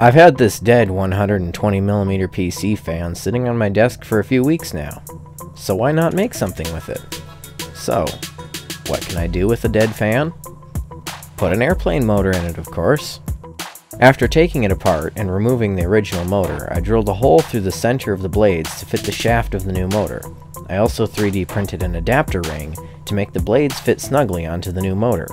I've had this dead 120mm PC fan sitting on my desk for a few weeks now, so why not make something with it? So, what can I do with a dead fan? Put an airplane motor in it, of course. After taking it apart and removing the original motor, I drilled a hole through the center of the blades to fit the shaft of the new motor. I also 3D printed an adapter ring to make the blades fit snugly onto the new motor.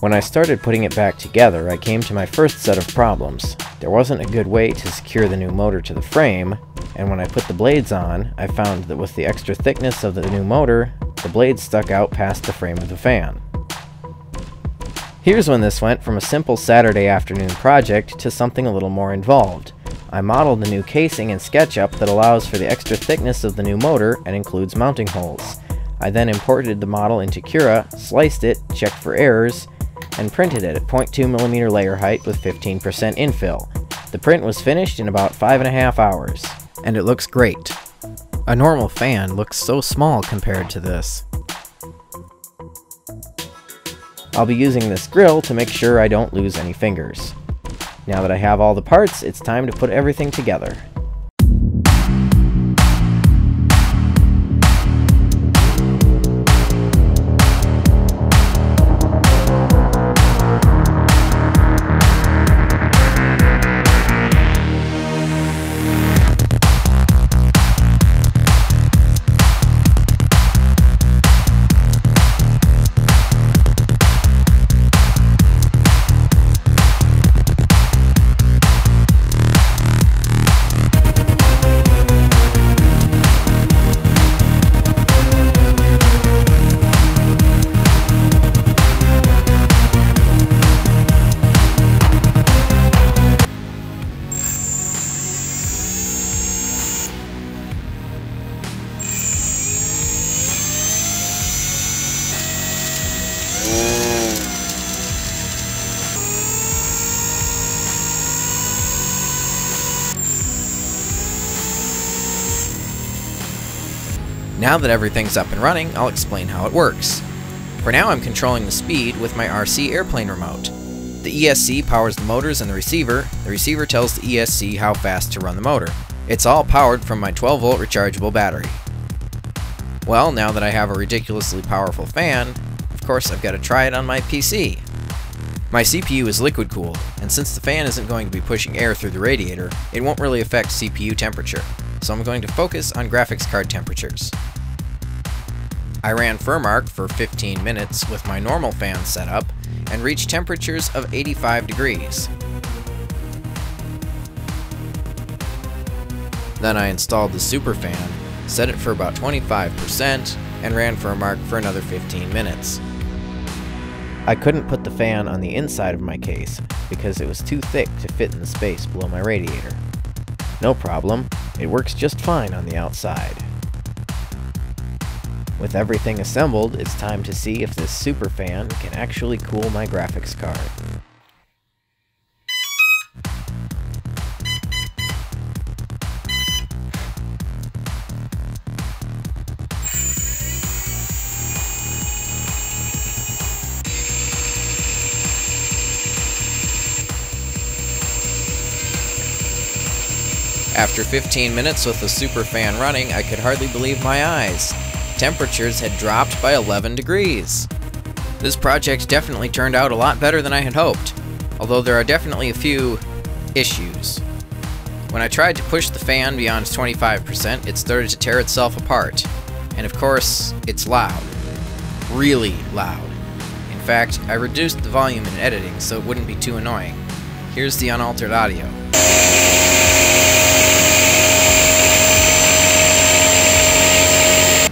When I started putting it back together, I came to my first set of problems. There wasn't a good way to secure the new motor to the frame, and when I put the blades on, I found that with the extra thickness of the new motor, the blades stuck out past the frame of the fan. Here's when this went from a simple Saturday afternoon project to something a little more involved. I modeled the new casing in SketchUp that allows for the extra thickness of the new motor and includes mounting holes. I then imported the model into Cura, sliced it, checked for errors, and printed it at 0.2mm layer height with 15% infill. The print was finished in about 5.5 hours, and it looks great. A normal fan looks so small compared to this. I'll be using this grill to make sure I don't lose any fingers. Now that I have all the parts, it's time to put everything together. Now that everything's up and running, I'll explain how it works. For now, I'm controlling the speed with my RC airplane remote. The ESC powers the motors and the receiver tells the ESC how fast to run the motor. It's all powered from my 12-volt rechargeable battery. Well, now that I have a ridiculously powerful fan, of course I've got to try it on my PC. My CPU is liquid cooled, and since the fan isn't going to be pushing air through the radiator, it won't really affect CPU temperature. So I'm going to focus on graphics card temperatures. I ran FurMark for 15 minutes with my normal fan setup and reached temperatures of 85 degrees. Then I installed the super fan, set it for about 25%, and ran FurMark for another 15 minutes. I couldn't put the fan on the inside of my case because it was too thick to fit in the space below my radiator. No problem. It works just fine on the outside. With everything assembled, it's time to see if this super fan can actually cool my graphics card. After 15 minutes with the super fan running, I could hardly believe my eyes. Temperatures had dropped by 11 degrees. This project definitely turned out a lot better than I had hoped, although there are definitely a few issues. When I tried to push the fan beyond 25%, it started to tear itself apart. And of course, it's loud. Really loud. In fact, I reduced the volume in editing so it wouldn't be too annoying. Here's the unaltered audio.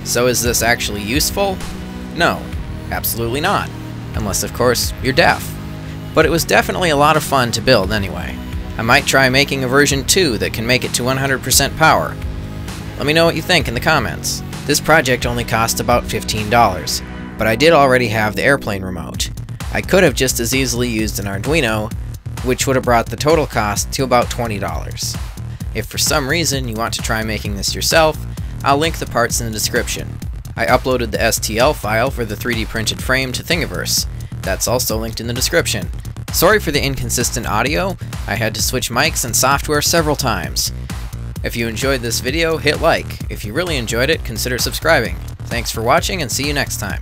So is this actually useful? No, absolutely not. Unless, of course, you're deaf. But it was definitely a lot of fun to build anyway. I might try making a version 2 that can make it to 100% power. Let me know what you think in the comments. This project only cost about $15, but I did already have the airplane remote. I could have just as easily used an Arduino, which would have brought the total cost to about $20. If for some reason you want to try making this yourself, I'll link the parts in the description. I uploaded the STL file for the 3D printed frame to Thingiverse. That's also linked in the description. Sorry for the inconsistent audio, I had to switch mics and software several times. If you enjoyed this video, hit like. If you really enjoyed it, consider subscribing. Thanks for watching and see you next time.